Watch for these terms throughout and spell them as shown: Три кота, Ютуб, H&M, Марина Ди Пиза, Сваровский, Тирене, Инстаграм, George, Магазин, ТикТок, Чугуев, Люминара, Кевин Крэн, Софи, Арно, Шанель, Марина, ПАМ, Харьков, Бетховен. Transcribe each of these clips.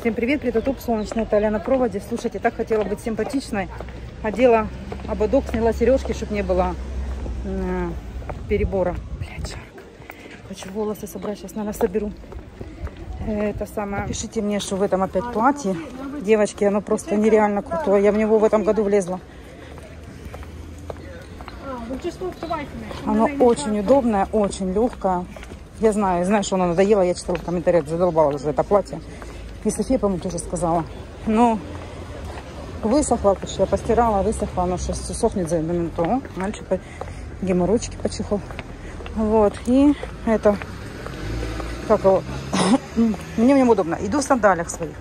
Всем привет, притотоп, солнечная талия на проводе. Слушайте, так хотела быть симпатичной. Одела ободок, сняла сережки, чтобы не было перебора. Блядь, жарко. Хочу волосы собрать, сейчас, наверное, соберу. Это самое. Пишите мне, что в этом опять платье. Девочки, оно просто нереально крутое. Я в него в этом году влезла. Оно очень удобное, очень легкое. Я знаю, что оно надоело. Я читала в комментариях, задолбала за это платье. И Софи, по-моему, тоже сказала. Но высохла, я постирала, высохла. Оно сейчас сохнет за одну минуту. О, мальчик геморройчики почихал. Вот. И это... Как его? Мне в нем удобно. Иду в сандалях своих.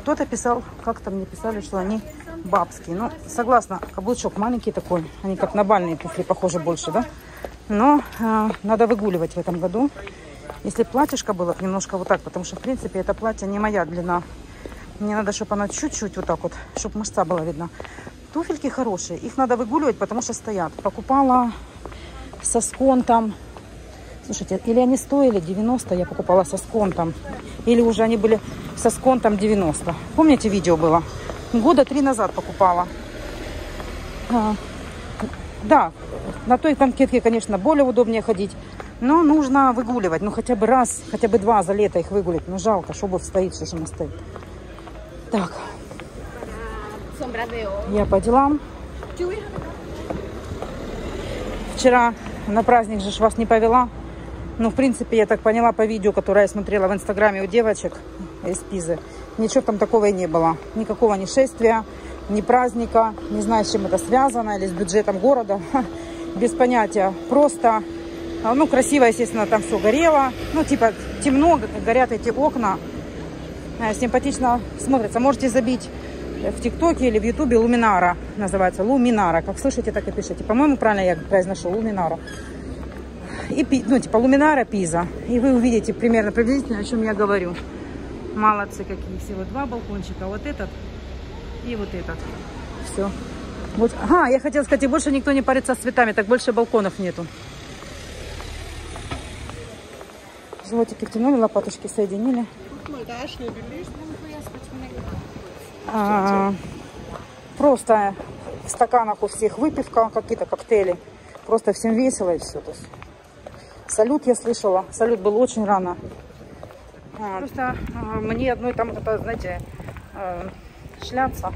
Кто-то писал, как-то мне писали, что они бабские. Ну, согласна, каблучок маленький такой. Они как на бальные туфли похожи больше, да? Но надо выгуливать в этом году. Если платьишко было немножко вот так, потому что, в принципе, это платье не моя длина. Мне надо, чтобы оно чуть-чуть вот так вот, чтобы мышца была видна. Туфельки хорошие. Их надо выгуливать, потому что стоят. Покупала со сконтом. Слушайте, или они стоили 90, я покупала со сконтом. Или уже они были со сконтом 90. Помните, видео было? Года 3 назад покупала. Да, на той конкетке, конечно, более удобнее ходить. Но нужно выгуливать. Ну, хотя бы раз, хотя бы два за лето их выгулить. Ну, жалко, что обувь стоит, что же она стоит. Так. Я по делам. Вчера на праздник же вас не повела. Ну, в принципе, я так поняла по видео, которое я смотрела в инстаграме у девочек из Пизы. Ничего там такого и не было. Никакого ни шествия, ни праздника. Не знаю, с чем это связано. Или с бюджетом города. Без понятия. Просто, ну, красиво, естественно, там все горело. Ну, типа, темно, горят эти окна. Симпатично смотрится. Можете забить в ТикТоке или в Ютубе Люминара. Называется Люминара. Как слышите, так и пишите. По-моему, правильно я произношу. Люминара. И, ну, типа Люминара Пиза. И вы увидите примерно приблизительно, о чем я говорю. Молодцы какие. Всего два балкончика. Вот этот и вот этот. Все. Вот. Ага, я хотела сказать, и больше никто не парится с цветами. Так больше балконов нету. Животики втянули, лопаточки соединили. Просто в стаканах у всех выпивка, какие-то коктейли. Просто всем весело и все. То есть. Салют я слышала. Салют был очень рано. Просто мне одной там, это, знаете, шляться.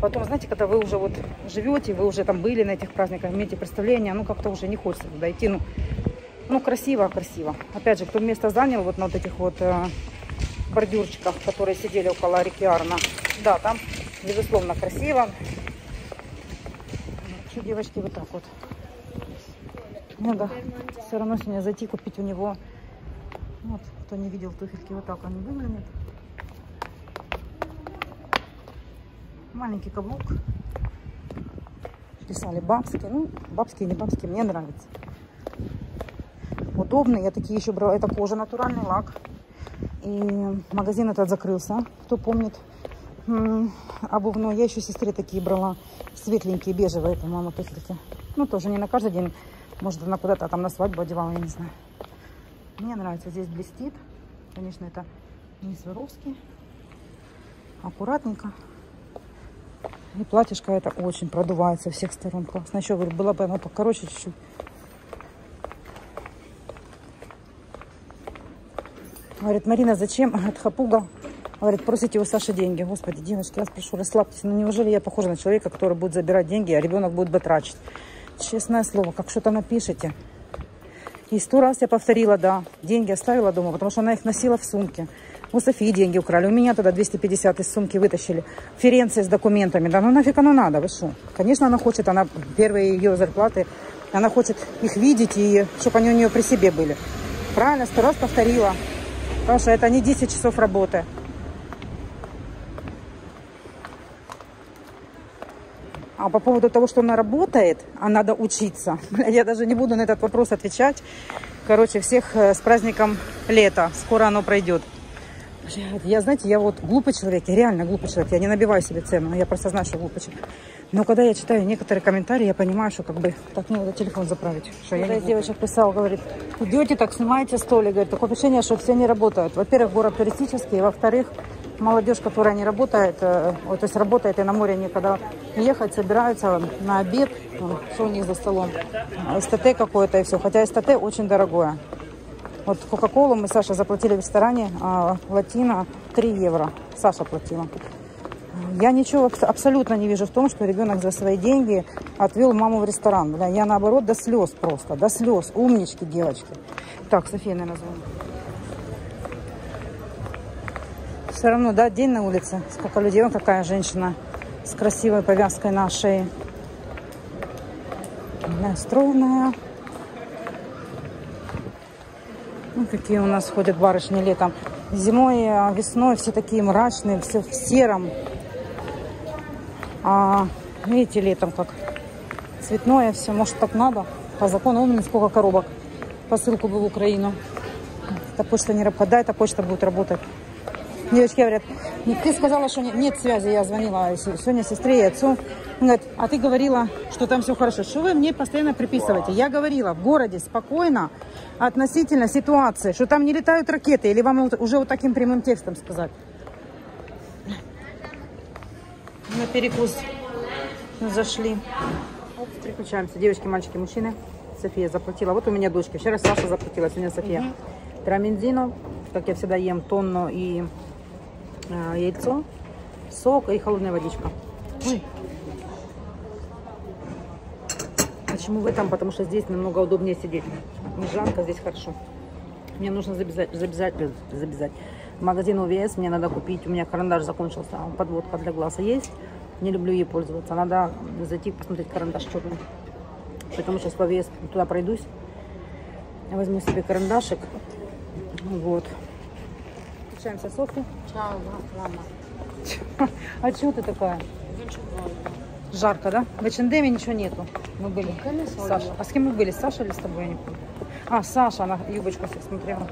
Потом, знаете, когда вы уже вот живете, вы уже там были на этих праздниках, имеете представление, ну как-то уже не хочется туда идти. Ну красиво, красиво. Опять же, кто место занял вот на вот этих вот бордюрчиках, которые сидели около реки Арно. Да, там, безусловно, красиво. Еще, девочки, вот так вот. Надо все равно сегодня зайти купить у него... Вот, кто не видел туфельки, вот так они выглядят. Маленький каблук. Писали бабские. Ну, бабские, не бабские, мне нравится. Удобные. Я такие еще брала. Это кожа, натуральный лак. И магазин этот закрылся, кто помнит. Обувной. Я еще сестре такие брала. Светленькие, бежевые, по-моему, туфельки. Ну, тоже не на каждый день. Может, она куда-то там на свадьбу одевала, я не знаю. Мне нравится, здесь блестит. Конечно, это не Сваровский. Аккуратненько. И платьишко это очень продувается со всех сторон. Классно. Еще, говорю, было бы оно покороче чуть-чуть. Говорит, Марина, зачем? От хапуга. Говорит, просите у Саши деньги. Господи, девочки, я спрошу, расслабьтесь. Ну, неужели я похожа на человека, который будет забирать деньги, а ребенок будет батрачить? Честное слово, как что-то напишите. И 100 раз я повторила, да, деньги оставила дома, потому что она их носила в сумке. У Софии деньги украли, у меня тогда 250 из сумки вытащили. Ференция с документами, да ну нафиг оно надо, вы шо? Конечно, она хочет, она первые ее зарплаты, она хочет их видеть, и чтобы они у нее при себе были. Правильно, 100 раз повторила, потому что это не 10 часов работы. А по поводу того, что она работает, а надо учиться. Я даже не буду на этот вопрос отвечать. Короче, всех с праздником лета. Скоро оно пройдет. Я, знаете, я вот глупый человек. Я реально глупый человек. Я не набиваю себе цену. Я просто знаю, что глупый человек. Но когда я читаю некоторые комментарии, я понимаю, что как бы так мне надо телефон заправить. Что я девочек писала, говорит, идете так, снимаете столик. Говорит, такое ощущение, что все не работают. Во-первых, город туристический. Во-вторых, молодежь, которая не работает, то есть работает и на море некогда ехать, собираются на обед, что у них за столом, СТТ какое-то и все, хотя СТТ очень дорогое. Вот кока-колу мы, Саша, заплатили в ресторане «Латина» 3 евро. Саша платила. Я ничего абсолютно не вижу в том, что ребенок за свои деньги отвел маму в ресторан. Да, я, наоборот, до слез просто. До слез. Умнички, девочки. Так, София, наверное, звонит. Все равно, да, день на улице. Сколько людей. Вот такая женщина с красивой повязкой на шее. Она стройная. Ну, какие у нас ходят барышни летом. Зимой, весной все такие мрачные, все в сером. А видите, летом как цветное все. Может, так надо? По закону, вон сколько коробок. Посылку был в Украину. Эта почта не работает. Да, эта почта будет работать. Девочки говорят, ты сказала, что нет связи. Я звонила сегодня сестре и отцу. Он говорит, а ты говорила, что там все хорошо. Что вы мне постоянно приписываете? Я говорила, в городе спокойно относительно ситуации, что там не летают ракеты. Или вам уже вот таким прямым текстом сказать? На перекус зашли. Оп, переключаемся. Девочки, мальчики, мужчины. София заплатила. Вот у меня дочка. Вчера Саша заплатила, сегодня София. Трамендино, как я всегда ем, тонну и яйцо, сок и холодная водичка. Ой. Почему в этом? Потому что здесь намного удобнее сидеть. Жарко, здесь хорошо. Мне нужно забежать. Магазин УВС мне надо купить. У меня карандаш закончился. Подводка для глаза есть. Не люблю ей пользоваться. Надо зайти посмотреть карандаш черный. Поэтому сейчас по УВС туда пройдусь. Я возьму себе карандашик. Вот. Включаемся, Софи. Чао, мама. А чего ты такая? Жарко, да? В H&M ничего нету. Мы были. Саша. А с кем мы были? С Сашей или с тобой? Я не помню. А, Саша, она юбочку себе смотрела.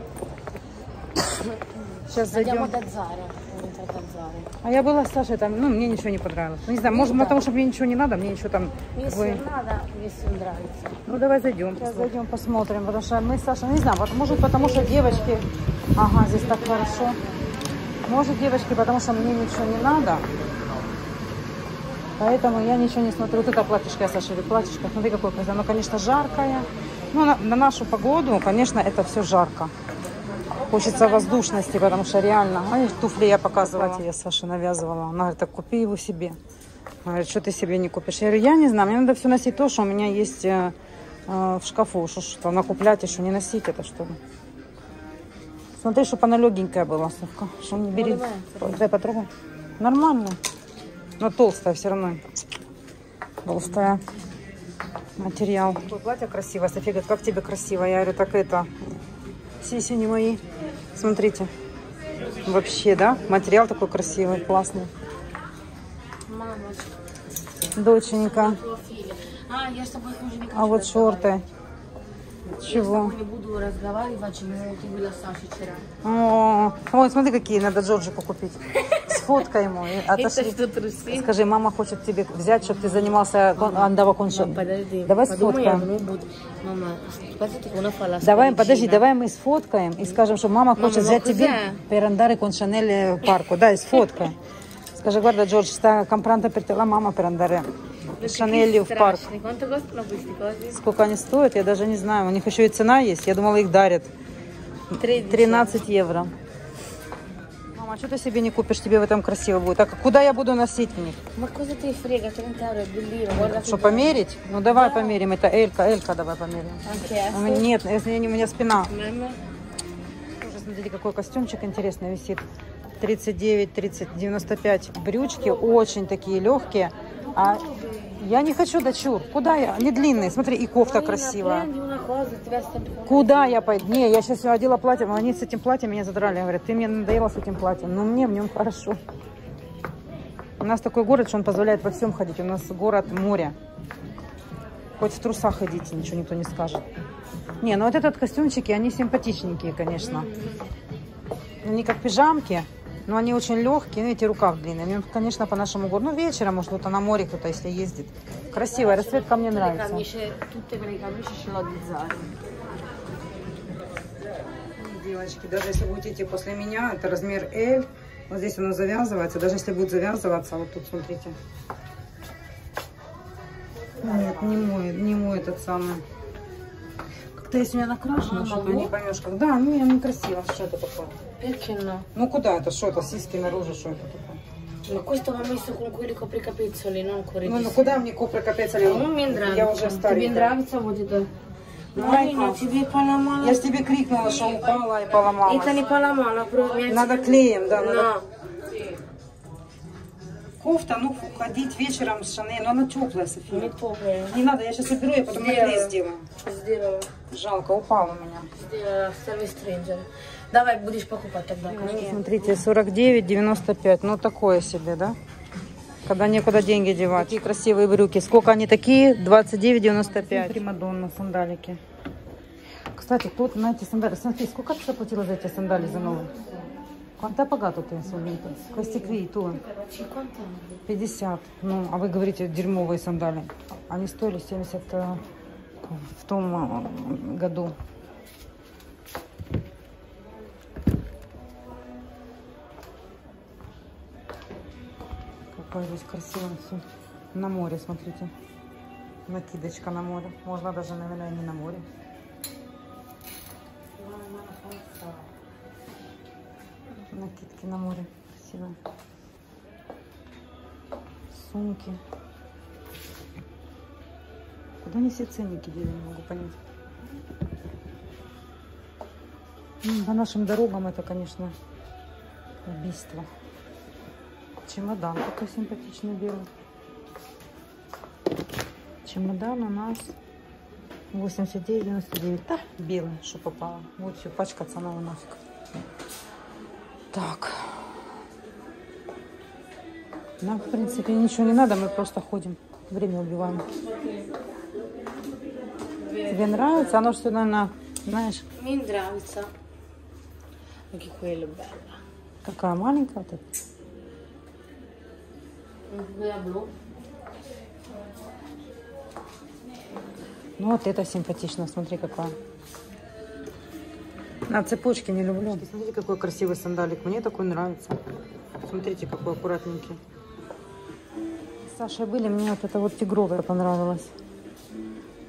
Сейчас зайдем. А я была с Сашей там, ну, мне ничего не понравилось. Ну, не знаю, может, потому что мне ничего не надо, мне ничего там... Мне все надо, мне все нравится. Ну, давай зайдем. Сейчас зайдем, посмотрим, потому что мы с Сашей, ну, не знаю, может, потому что девочки... Ага, здесь так хорошо. Может, девочки, потому что мне ничего не надо. Поэтому я ничего не смотрю. Вот это платьишко, я Саша говорю, платьишко. Смотри, какое красивое. Оно, конечно, жаркое. Ну, на нашу погоду, конечно, это все жарко. Хочется воздушности, потому что реально... А туфли я показывала. Платье я Саше навязывала. Она говорит, так купи его себе. Она говорит, что ты себе не купишь? Я говорю, я не знаю, мне надо все носить то, что у меня есть в шкафу. Что накуплять еще, не носить это, что ли. Смотри, чтобы она легенькая была, Софка. Что не бери. Дай потрогай. Нормально. Но толстая все равно. Толстая. Материал. Какое платье красивое. София говорит, как тебе красиво? Я говорю, так это... Сиси не мои. Смотрите. Вообще, да? Материал такой красивый, классный. Доченька. А вот шорты. Чего? Я с тобой не буду разговаривать, чему ты была Саша вчера. О, вот смотри, какие надо Джорджику купить. Сфоткай ему. Отошли. Скажи, мама хочет тебе взять, чтобы ты занимался андавакуншем. Подожди. Давай сфоткаем. Давай, подожди, давай мы сфоткаем и скажем, что мама хочет взять тебе перандары коншанель парку. Да, и сфоткаем. Скажи, гварда Джордж, что компранта пертела мама перандары. Шанелью в парк. Сколько они стоят, я даже не знаю. У них еще и цена есть. Я думала, их дарят. 13 евро. Мама, а что ты себе не купишь? Тебе в этом красиво будет. А куда я буду носить в них? Что, померить? Ну, давай померим. Это Элька. Элька, давай померим. Нет, если у меня спина. Тоже, смотрите, какой костюмчик интересный висит. 39, 30, 95. Брючки очень такие легкие. А я не хочу дочур. Куда я? Не длинные. Смотри, и кофта красивая. Куда я пойду? Не, я сейчас одела платье. Но они с этим платьем меня задрали. Говорят, ты мне надоела с этим платьем. Но мне в нем хорошо. У нас такой город, что он позволяет во всем ходить. У нас город море. Хоть в трусах ходите, ничего никто не скажет. Не, ну вот этот костюмчики, они симпатичненькие, конечно. Они как пижамки. Но они очень легкие, видите, рукав длинный. Ну, конечно, по нашему городу. Ну, вечером, может, кто-то на море, кто-то, если ездит. Красивая, расцветка мне нравится. Девочки, даже если будете идти после меня, это размер L. Вот здесь оно завязывается. Даже если будет завязываться, вот тут, смотрите. Нет, не мой этот самый. Как-то если у меня накрашено, что-то не поймешь. Как... Да, ну я некрасиво. Что это такое? Петельно. Ну куда это? Что это? Сиськи наружу, что это такое? Ma questo va messo con quelli copricapezzoli, non correttissimo. Ну куда мне коприкапецали? Ну, мне нравится. Я уже старенькая. Тебе нравится вот это? Марина, тебе поломала. Я же тебе крикнула, что упала и поломалась. Это не поломала, просто. Надо клеем, да. Надо... Кофта, ну, ходить вечером с Шанель, но она теплая, София. Не теплая. Не надо, я сейчас уберу, я потом на клей сделаю. Сделала. Жалко, упала у меня. Сделала, сервис трейджер. Давай, будешь покупать тогда. Нет. Смотрите, 49,95. Ну, такое себе, да? Когда некуда деньги девать. Такие красивые брюки. Сколько они такие? 29,95. Примадонна, сандалики. Кстати, тут, знаете, сандали. Смотри, сколько ты заплатила за эти сандали за новые? Quanto pagato ты сумму-то? Questi qui, tu? 50. Ну, а вы говорите, дерьмовые сандали. Они стоили 70 в том году. Какое здесь красивое все. На море, смотрите. Накидочка на море. Можно даже, наверное, не на море. Накидки на море. Красиво. Сумки. Куда они все ценники дели, не могу понять. По нашим дорогам это, конечно, убийство. Чемодан такой симпатичный белый. Чемодан у нас 89,99. Да, белый, что попало. Вот все, пачка цена у нас. Так, нам, в принципе, ничего не надо, мы просто ходим, время убиваем. Тебе нравится? Оно что, наверное, знаешь? Мне нравится. Какая маленькая вот эта? Ну вот это симпатично, смотри, какая. На цепочки не люблю. Смотрите, какой красивый сандалик. Мне такой нравится. Смотрите, какой аккуратненький. С Сашей были, мне вот это вот тигровое понравилось.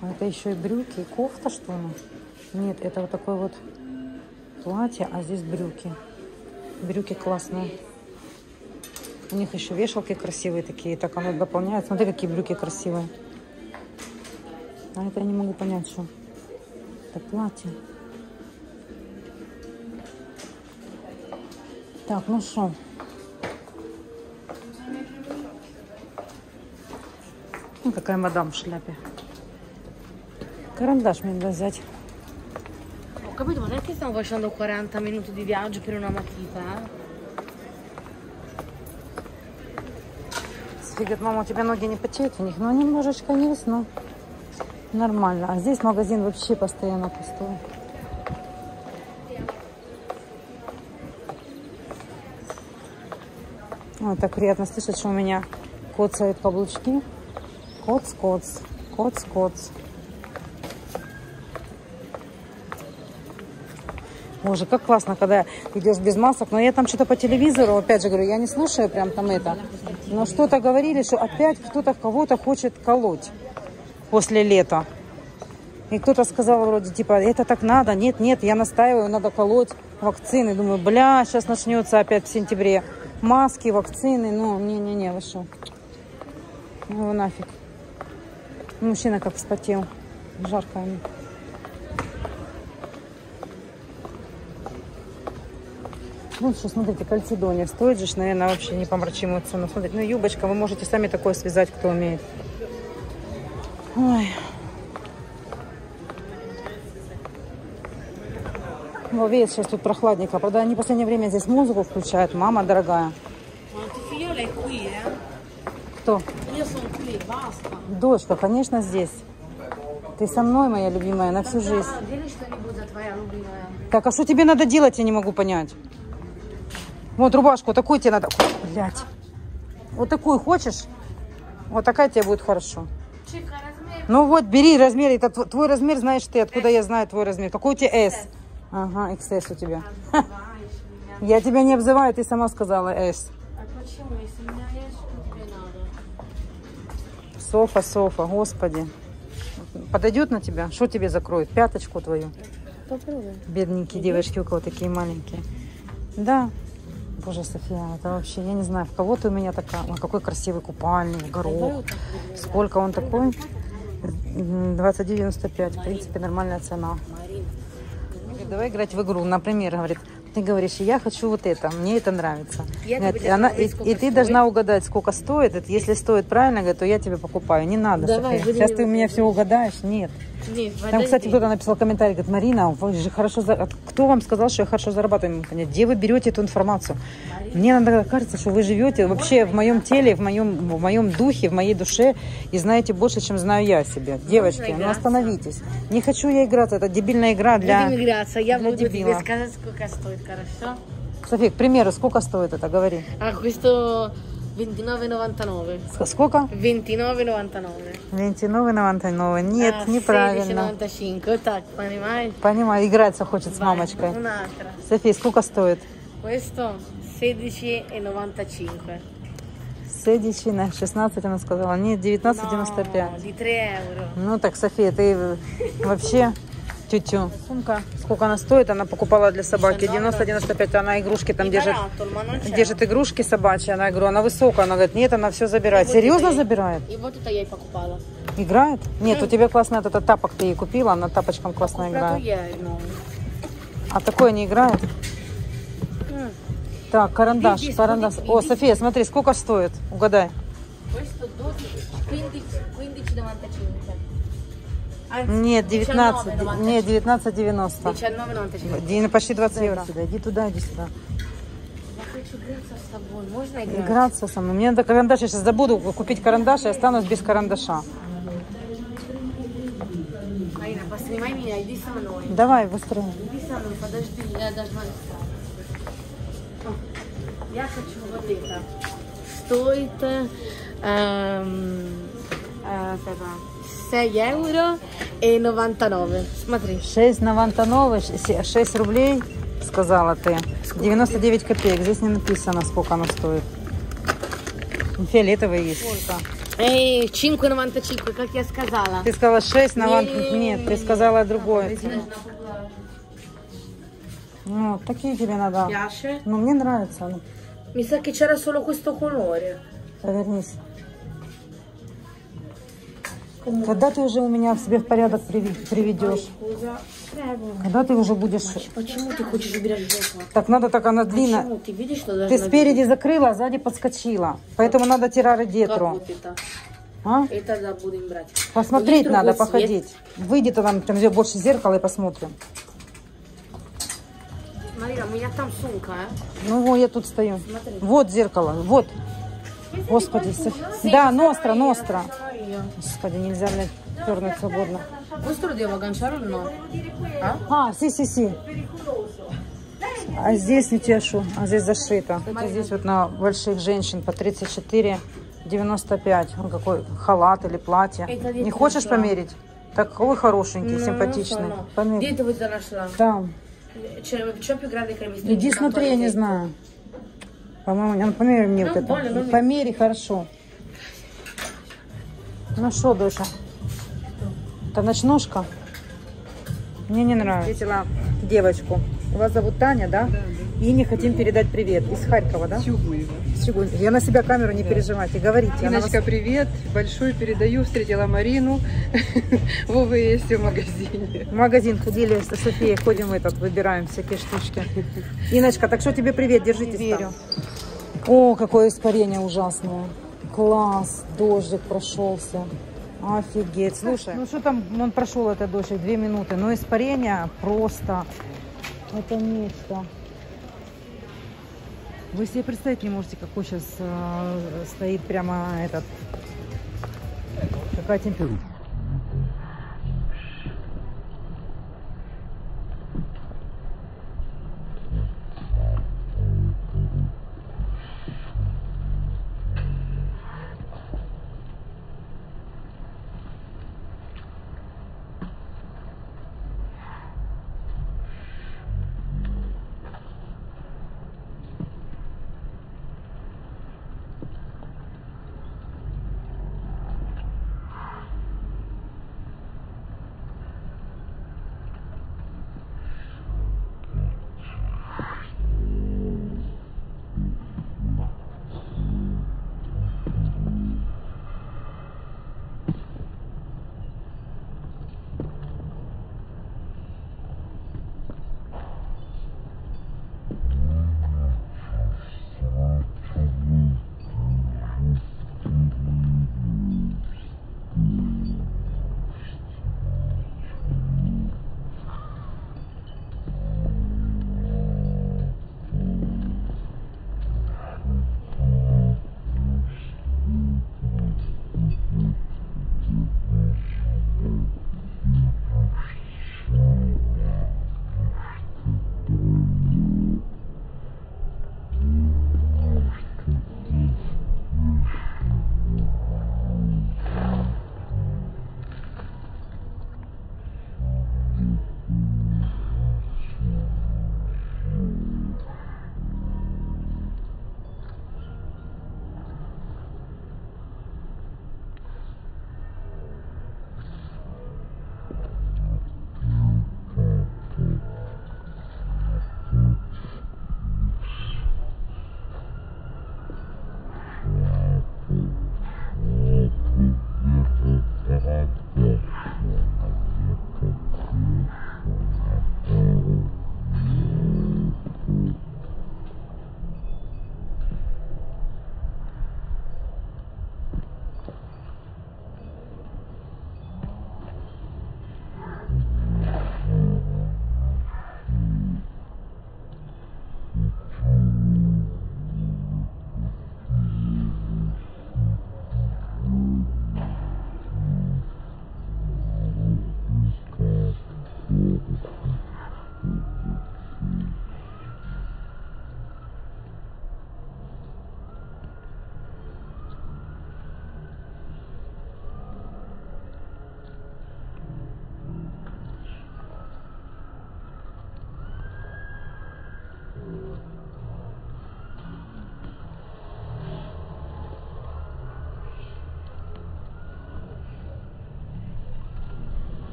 А это еще и брюки, и кофта, что ли? Нет, это вот такое вот платье, а здесь брюки. Брюки классные. У них еще вешалки красивые такие. Так оно дополняет. Смотри, какие брюки красивые. А это я не могу понять, что. Это платье. Так, ну что? Ну, какая мадам в шляпе. Карандаш мне надо взять. Ho capito, ma perché stiamo facendo 40 minuti di viaggio per una matita? Говорит, мама, у тебя ноги не потеют в них, но немножечко не весну. Нормально. А здесь магазин вообще постоянно пустой. Вот так приятно слышать, что у меня коцают каблучки. Коц-коц, коц-коц. Боже, как классно, когда идешь без масок. Но я там что-то по телевизору, опять же говорю, я не слушаю прям там это. Но что-то говорили, что опять кто-то кого-то хочет колоть после лета. И кто-то сказал вроде, типа, это так надо. Нет, нет, я настаиваю, надо колоть вакцины. Думаю, бля, сейчас начнется опять в сентябре. Маски, вакцины, ну, не-не-не, вы что? Ну, его нафиг. Мужчина как вспотел. Жарко ему. Ну, что, смотрите, кальцедония стоит же, наверное, вообще непомрачимую цену. Смотрите, ну, юбочка, вы можете сами такое связать, кто умеет. Ой. Ну, видишь, сейчас тут прохладненько. Правда, они в последнее время здесь музыку включают. Мама дорогая. Кто? Дочка, конечно, здесь. Ты со мной, моя любимая, на всю жизнь. Так, а что тебе надо делать, я не могу понять. Вот рубашку, такую тебе надо... Блядь. Вот такую хочешь? Вот такая тебе будет хорошо. Ну вот, бери размер. Это твой размер, знаешь ты, откуда я знаю твой размер. Какой у тебя S? Ага, XS у тебя. Я тебя не обзываю, ты сама сказала «эс». А почему? Если у меня есть, то тебе надо. Софа, Софа, господи. Подойдет на тебя? Что тебе закроют? Пяточку твою? Попробуй. Бедненькие девочки, у кого такие маленькие. Да. Боже, София, это вообще, я не знаю, в кого ты у меня такая. Ой, какой красивый купальник, горох. Сколько он такой? 29,95. В принципе, нормальная цена. Говорит, давай играть в игру. Например, говорит, ты говоришь, я хочу вот это, мне это нравится. Говорит, она, и ты должна угадать, сколько стоит. Если стоит правильно, говорит, то я тебе покупаю. Не надо, давай, София. Сейчас ты у меня все угадаешь. Нет. Нет, там, кстати, кто-то написал комментарий, говорит, Марина, вы же хорошо кто вам сказал, что я хорошо зарабатываю? Где вы берете эту информацию? Марина. Мне иногда кажется, что вы живете вообще в моем теле, в моем духе, в моей душе и знаете больше, чем знаю я о себе. Девочки, ну остановитесь. Не хочу я играться, это дебильная игра для Я буду тебе сказать, сколько стоит, хорошо? Софи, к примеру, сколько стоит это, говори. А, questo 29,99. Сколько? 29,99. 29,99. Нет, неправильно. 16,95. Так, понимаешь? Понимаю, играться хочет с мамочкой. Софи, сколько стоит? Questo 16,95. 16 на 16 она сказала. Нет, 19,95. Di 3 евро. Ну так, София, ты вообще... Тю-тю. Сумка, сколько она стоит, она покупала для собаки, 90-95, она игрушки там держит игрушки собачьи, она, говорю, она высокая, она говорит, нет, она все забирает. И серьезно вот забирает? И вот это я и покупала. Играет? Нет, у тебя классный этот тапок, ты ей купила, она тапочком классно играет. Я, а такое не играет? Так, карандаш, видишь, карандаш. Видишь, видишь. О, София, смотри, сколько стоит, угадай. 15,95. Нет, 19,90. Нет, 19,90. Почти 20 евро. Иди туда, иди сюда. Я хочу играться с тобой. Можно играть? Играться со мной. Мне надо карандаш. Я сейчас забуду купить карандаш и останусь без карандаша. Марина, поснимай меня, иди со мной. Давай, быстрее. Иди со мной, подожди, я должна встать. Я хочу вот это. Стоит... 6,99 евро. Смотри. 6,99, 6 рублей, сказала ты. 99 копеек. Здесь не написано, сколько оно стоит. Фиолетовый есть. 5,95, как я сказала. Ты сказала 6,99. Нет, ты сказала другое. Ну, такие тебе надо. Ну, мне нравится. Mi sa che c'era solo questo colore. Повернись. Когда ты уже у меня в себе в порядок приведешь? Когда ты уже будешь... Почему ты хочешь убирать жопу? Так надо, так она длинная. Почему? Ты видишь, что ты спереди быть? Закрыла, а сзади подскочила. Поэтому надо тирары детру. Вот это? А? Это да, будем брать. Посмотреть надо, походить. Свет. Выйдет она, там где больше зеркала, и посмотрим. Марина, у меня там сумка. А? Ну вот, я тут стою. Смотри. Вот зеркало, вот. Господи, да, ностра, ностра. Господи, нельзя мне пернуть свободно. А, си-си-си. А здесь у тебя шо? А здесь зашито. Это здесь вот на больших женщин по 34,95. Какой халат или платье. Не хочешь померить? Такой хорошенький, симпатичный. Где это вы нашла? Там. Иди смотри, я не знаю. По-моему, померяй мне вот это. Померяй, хорошо. Ну что, доча? Это ночнушка? Мне не нравится. Я встретила девочку. Вас зовут Таня, да? Да. И не хотим передать привет. Из Харькова, да? С Чугуева. Я на себя камеру не переживайте, говорите. Иночка, вас... привет. Большой передаю. Встретила Марину. Вова есть в магазине. В магазин ходили с Софией. Ходим, выбираем всякие штучки. Иночка, так что тебе привет. Держитесь там. О, какое испарение ужасное. Класс, дождик прошелся. Офигеть. Слушай, ну что там, он прошел этот дождик 2 минуты, но испарение просто, это нечто. Вы себе представить не можете, какой сейчас стоит прямо этот, какая температура.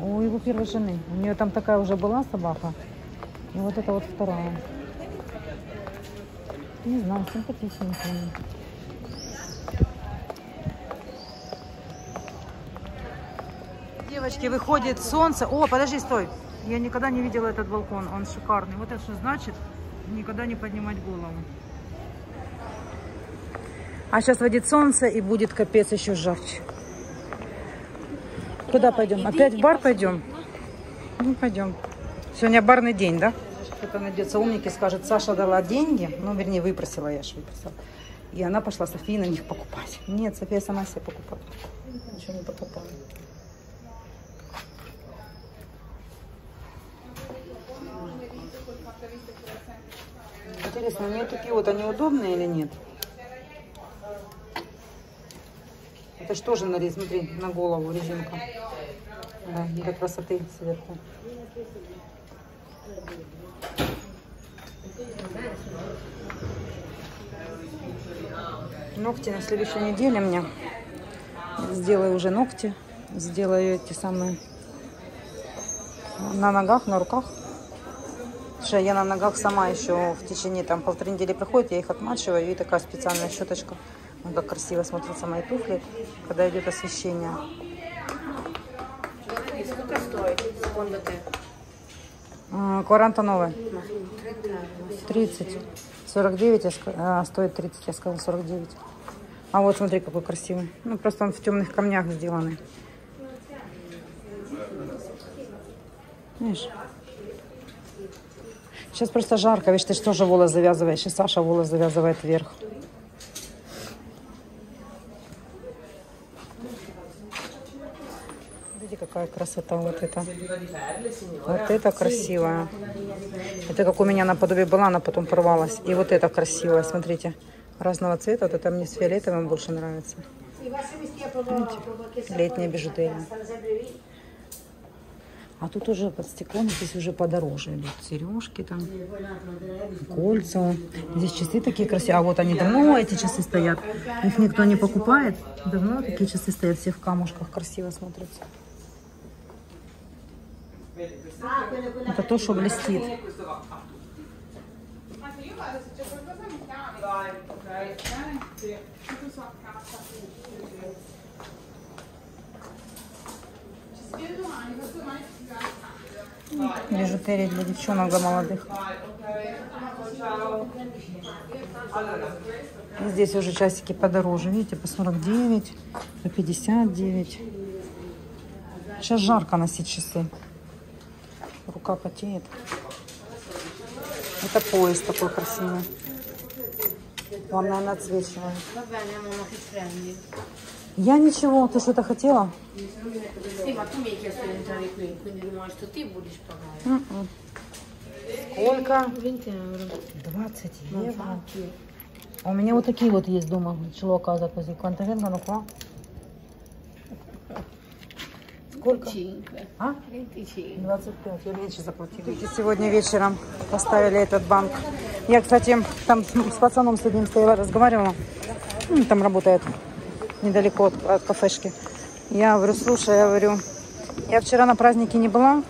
У его первой жены. У нее там такая уже была собака. И вот это вот вторая. Не знаю, симпатичненькая. Девочки, выходит солнце. О, подожди, стой. Я никогда не видела этот балкон. Он шикарный. Вот это что значит никогда не поднимать голову. А сейчас выйдет солнце и будет капец еще жарче. Куда пойдем? Опять в бар пойдем? Ну, пойдем. Сегодня барный день, да? Кто-то найдется умник и скажет, Саша дала деньги. Ну, вернее, выпросила, я же выпросила. И она пошла Софии на них покупать. Нет, София сама себе покупала. Ничего не покупала. Интересно, у нее такие вот, они удобные или нет? Это же тоже нарез, смотри, на голову резинка. Да, для красоты сверху. Ногти на следующей неделе мне. Сделаю уже ногти. Сделаю эти самые на ногах, на руках. Что я на ногах сама еще в течение там полторы недели проходит, я их отмачиваю и такая специальная щеточка. Вот как красиво смотрятся мои туфли, когда идет освещение. Сколько стоит? 49. 30. 49 стоит 30, я сказала 49. А вот смотри, какой красивый. Ну просто он в темных камнях сделанный. Видишь? Сейчас просто жарко, видишь, ты же тоже волос завязываешь. Сейчас Саша волос завязывает вверх. Какая красота вот это. Вот это красивая. Это как у меня наподобие была, она потом порвалась. И вот это красивая, смотрите. Разного цвета. Вот это мне с фиолетовым больше нравится. Видите? Летняя бижутерия. А тут уже под стеклом, здесь уже подороже идут. Сережки там, кольца. Здесь часы такие красивые. А вот они давно, эти часы стоят. Их никто не покупает. Давно такие часы стоят, все в камушках. Красиво смотрятся. Это то, что блестит. Бижутерия для девчонок, для молодых. И здесь уже часики подороже. Видите, по 49, по 59. Сейчас жарко носить часы. Рука потеет. Это пояс такой красивый. Он, наверное, отсвечивает. Я ничего. Ты что-то хотела? Сколько? 20 евро. У меня вот такие вот есть дома. Сколько? А? 25. Я меньше заплатила. Сегодня вечером поставили этот банк. Я, кстати, там с пацаном с одним стояла, разговаривала. Там работает недалеко от кафешки. Я говорю, слушай, я говорю, я вчера на празднике не была.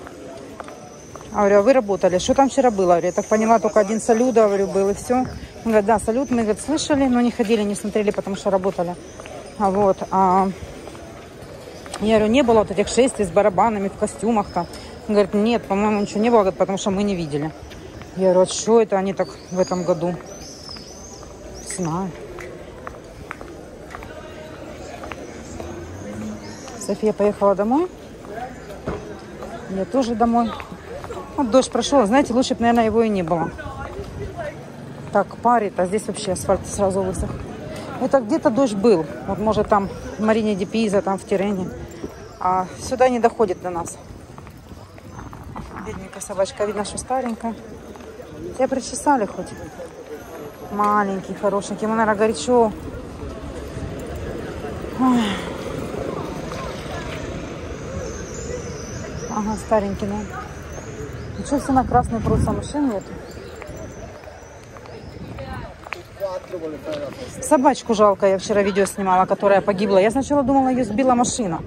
Я говорю, а вы работали? Что там вчера было? Я так поняла, только один салют, говорю, был и все. Он говорит, да, салют, мы, говорит, слышали, но не ходили, не смотрели, потому что работали. Вот. Я говорю, не было вот этих шествий с барабанами в костюмах-то. Он говорит, нет, по-моему, ничего не было, говорит, потому что мы не видели. Я говорю, а что это они так в этом году? Не знаю. София поехала домой. Я тоже домой. Вот дождь прошел, знаете, лучше бы, наверное, его и не было. Так парит, а здесь вообще асфальт сразу высох. Это где-то дождь был. Вот, может, там в Марине Ди Пиза, там в Тирене. А сюда не доходит до нас. Бедненькая собачка. Видно, что старенькая. Тебя причесали хоть? Маленький, хорошенький. Ему, наверное, горячо. Ой. Ага, старенький, да. Ну что, все на красный прут, а машин нету? Собачку жалко, я вчера видео снимала, которая погибла. Я сначала думала, ее сбила машина.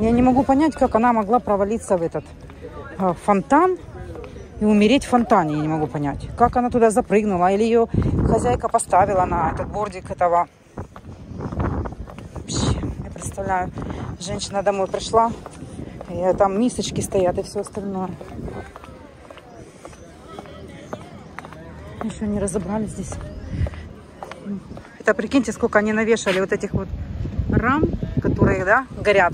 Я не могу понять, как она могла провалиться в этот фонтан и умереть в фонтане. Я не могу понять, как она туда запрыгнула. Или ее хозяйка поставила на этот бордик этого. Я представляю, женщина домой пришла, и там мисочки стоят и все остальное. Еще не разобрали здесь. Это прикиньте, сколько они навешали вот этих вот рам, которые, да, горят.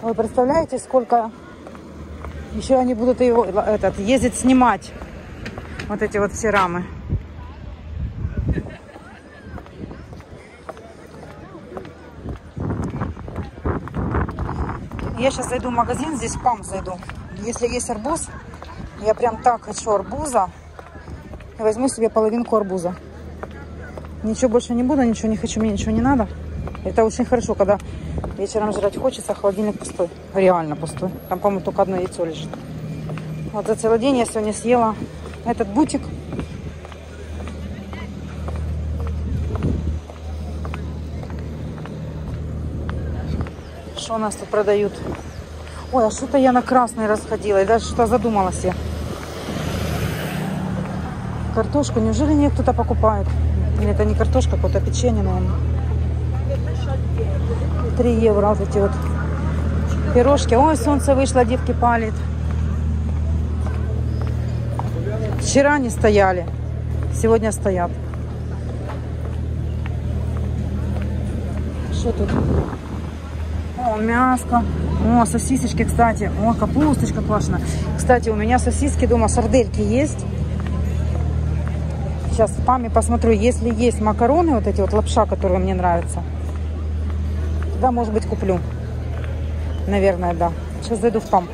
Вы представляете, сколько еще они будут его, этот, ездить снимать. Вот эти вот все рамы. Я сейчас зайду в магазин, здесь в ПАМ зайду. Если есть арбуз, я прям так хочу арбуза. Я возьму себе половинку арбуза. Ничего больше не буду, ничего не хочу, мне ничего не надо. Это очень хорошо, когда вечером жрать хочется, а холодильник пустой. Реально пустой. Там, по-моему, только одно яйцо лежит. Вот за целый день я сегодня съела этот бутик. Что у нас тут продают? Ой, а что-то я на красный расходила. И даже что-то задумалась я. Картошку, неужели не кто-то покупает? Или это не картошка, какое-то печенье, наверное. 3 евро вот эти вот пирожки. Ой, солнце вышло, девки палит. Вчера не стояли, сегодня стоят. Что тут? О, мяско. О, сосисочки, кстати. О, капусточка классная. Кстати, у меня сосиски дома, сардельки есть. Сейчас в ПАМе посмотрю, если есть макароны, вот эти вот лапша, которые мне нравятся. Да, может быть, куплю. Наверное, да. Сейчас зайду в ПАМ.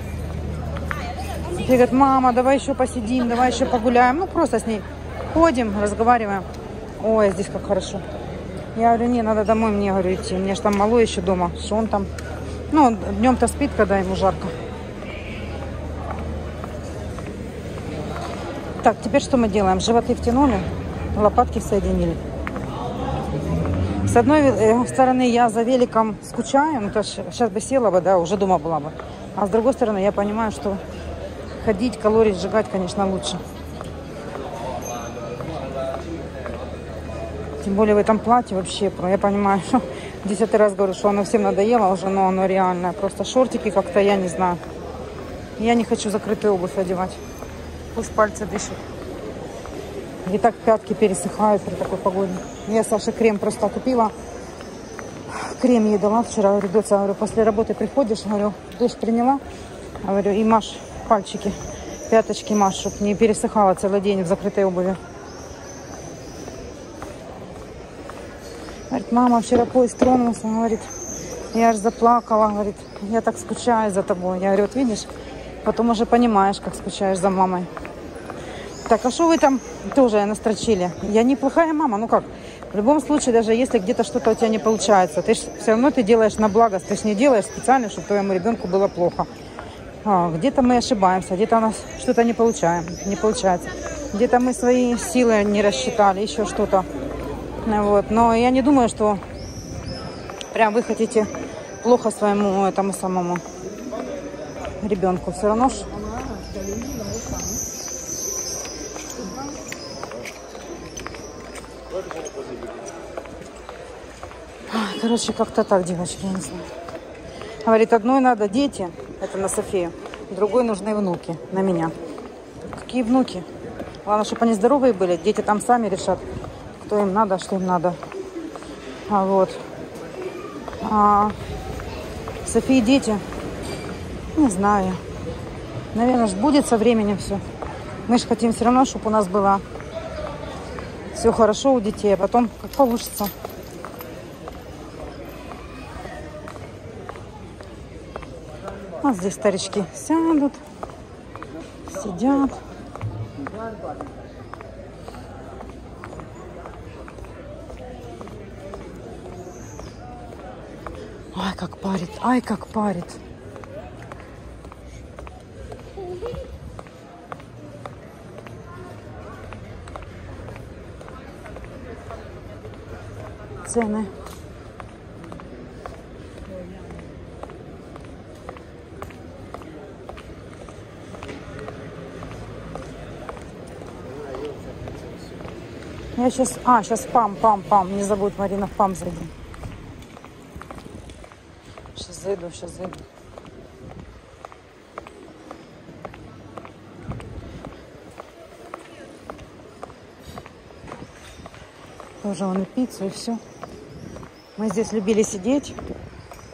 И говорят, мама, давай еще посидим, давай еще погуляем. Ну, просто с ней ходим, разговариваем. Ой, здесь как хорошо. Я говорю, не, надо домой мне, говорю, идти. У меня же там малой еще дома. Что он там? Ну, он днем-то спит, когда ему жарко. Так, теперь что мы делаем? Животы втянули, лопатки соединили. С одной стороны, я за великом скучаю, ну, то сейчас бы села бы, да, уже дома была бы. А с другой стороны, я понимаю, что ходить, калории сжигать, конечно, лучше. Тем более в этом платье вообще, я понимаю, что 10-й раз говорю, что оно всем надоело уже, но оно реальное. Просто шортики как-то, я не знаю. Я не хочу закрытую обувь одевать. Пусть пальцы дышат. И так пятки пересыхают при такой погоде. Я Саше крем просто купила. Крем ей дала вчера. Говорю, Доца, говорю, после работы приходишь, говорю, душ приняла. Говорю, и машь пальчики, пяточки машь, чтобы не пересыхала целый день в закрытой обуви. Говорит, мама, вчера поезд тронулся. Говорит, я аж заплакала. Говорит, я так скучаю за тобой. Я говорю, вот видишь? Потом уже понимаешь, как скучаешь за мамой. Так, а что вы там тоже настрочили? Я неплохая мама, ну как? В любом случае, даже если где-то что-то у тебя не получается, ты ж, все равно ты делаешь на благо, ты ж не делаешь специально, чтобы твоему ребенку было плохо. А, где-то мы ошибаемся, где-то у нас что-то не получается. Где-то мы свои силы не рассчитали, еще что-то. Вот. Но я не думаю, что прям вы хотите плохо своему этому самому ребенку. Все равно ж. Короче, как-то так, девочки, я не знаю. Говорит, одной надо дети, это на Софию, другой нужны внуки, на меня. Какие внуки? Главное, чтобы они здоровые были, дети там сами решат, кто им надо, что им надо. А вот. А Софии дети. Не знаю. Наверное, ж будет со временем все. Мы же хотим все равно, чтобы у нас было все хорошо у детей, а потом как получится. А здесь старички сядут, сидят. Ай, как парит, ай, как парит. Цены. Я сейчас... А, сейчас пам. Не забудь, Марина, в пам зайду. Сейчас зайду. Тоже вон и пиццу, и все. Мы здесь любили сидеть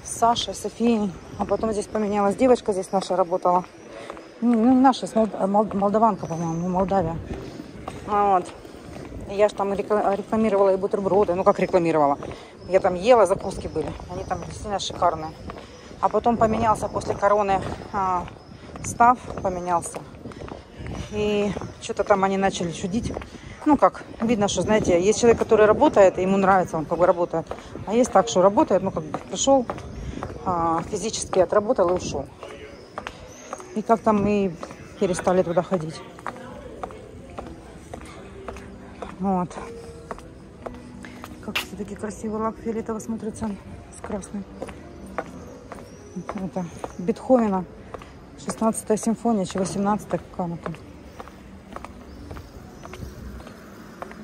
с Сашей, Софией. А потом здесь поменялась девочка, здесь наша работала. Ну, не наша, молдаванка, по-моему, Молдавия. Вот. Я же там рекламировала и бутерброды. Ну, как рекламировала. Я там ела, закуски были. Они там действительно шикарные. А потом поменялся после короны став, поменялся. И что-то там они начали чудить. Ну, как, видно, что, знаете, есть человек, который работает, и ему нравится, он как бы работает. А есть так, что работает, ну, как бы пришел, физически отработал и ушел. И как там мы перестали туда ходить. Вот. Как все-таки красивый лак фиолетово смотрится с красным. Это Бетховена. 16-я симфония, еще 18-я какая-то там.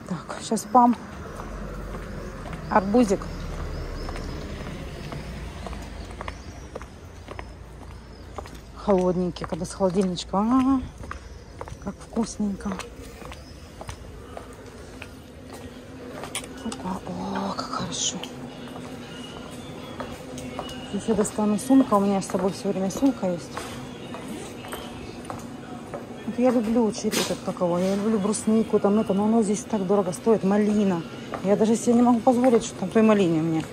Так, сейчас пам. Арбузик. Холодненький, когда с холодильничка. А-а-а, как вкусненько. О, как хорошо. Здесь я достану сумку. У меня с собой все время сумка есть. Вот я люблю черри этот какого. Я люблю бруснику там это. Но оно здесь так дорого стоит. Малина. Я даже себе не могу позволить, что там той малине мне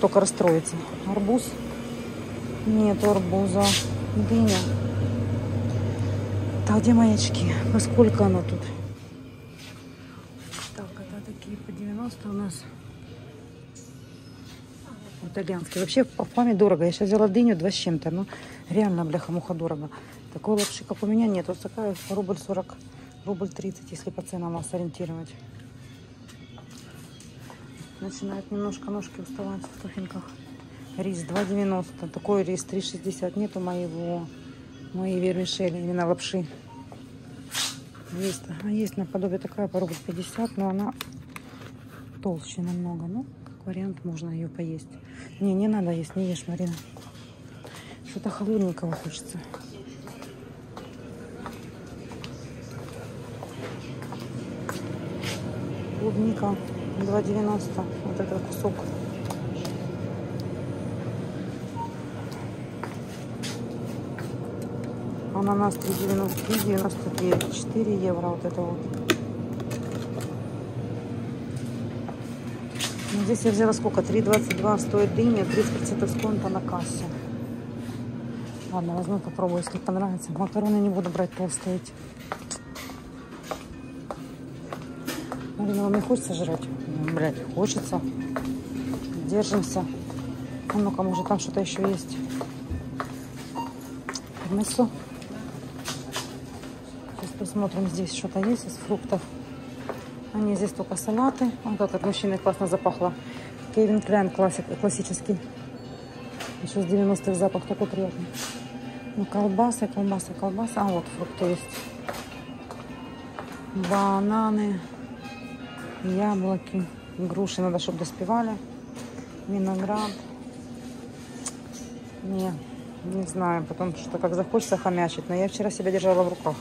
только расстроится. Арбуз. Нет арбуза. Дыня. Так, где мои очки? Во сколько оно тут? Такие по 90 у нас итальянские. Вообще в паме дорого. Я сейчас взяла дыню 2 с чем-то. Ну, реально, бляха-муха, дорого. Такой лапши, как у меня, нет. Вот такая рубль 40, рубль 30, если по ценам вас ориентировать. Начинает немножко ножки уставать в туфельках. Рис 2,90. Такой рис 3,60. Нету моей вермишели, именно лапши. Есть, есть наподобие такая по рубль 50, но она толще намного. Ну, как вариант, можно ее поесть. Не надо есть, не ешь, Марина. Что-то холодненького хочется. Клубника 2,90. Вот этот кусок. Ананас 3,99, 4 евро вот это вот. Здесь я взяла сколько? 3,22 стоит дыня, 30% сколько на кассе. Ладно, возьму, попробую, если понравится. Макароны не буду брать толстые. Марина, вам не хочется жрать? Блять, хочется. Держимся. А ну-ка, может там что-то еще есть. Поднесу. Посмотрим, здесь что-то есть из фруктов. Они здесь только салаты. Вот этот мужчина классно запахло. Кевин Крэн классический. Еще с 90-х запах такой приятный. Ну, колбаса. А вот фрукты есть. Бананы, яблоки, груши. Надо, чтобы доспевали. Виноград. Не знаю. Потом что-то как захочется хомячить. Но я вчера себя держала в руках.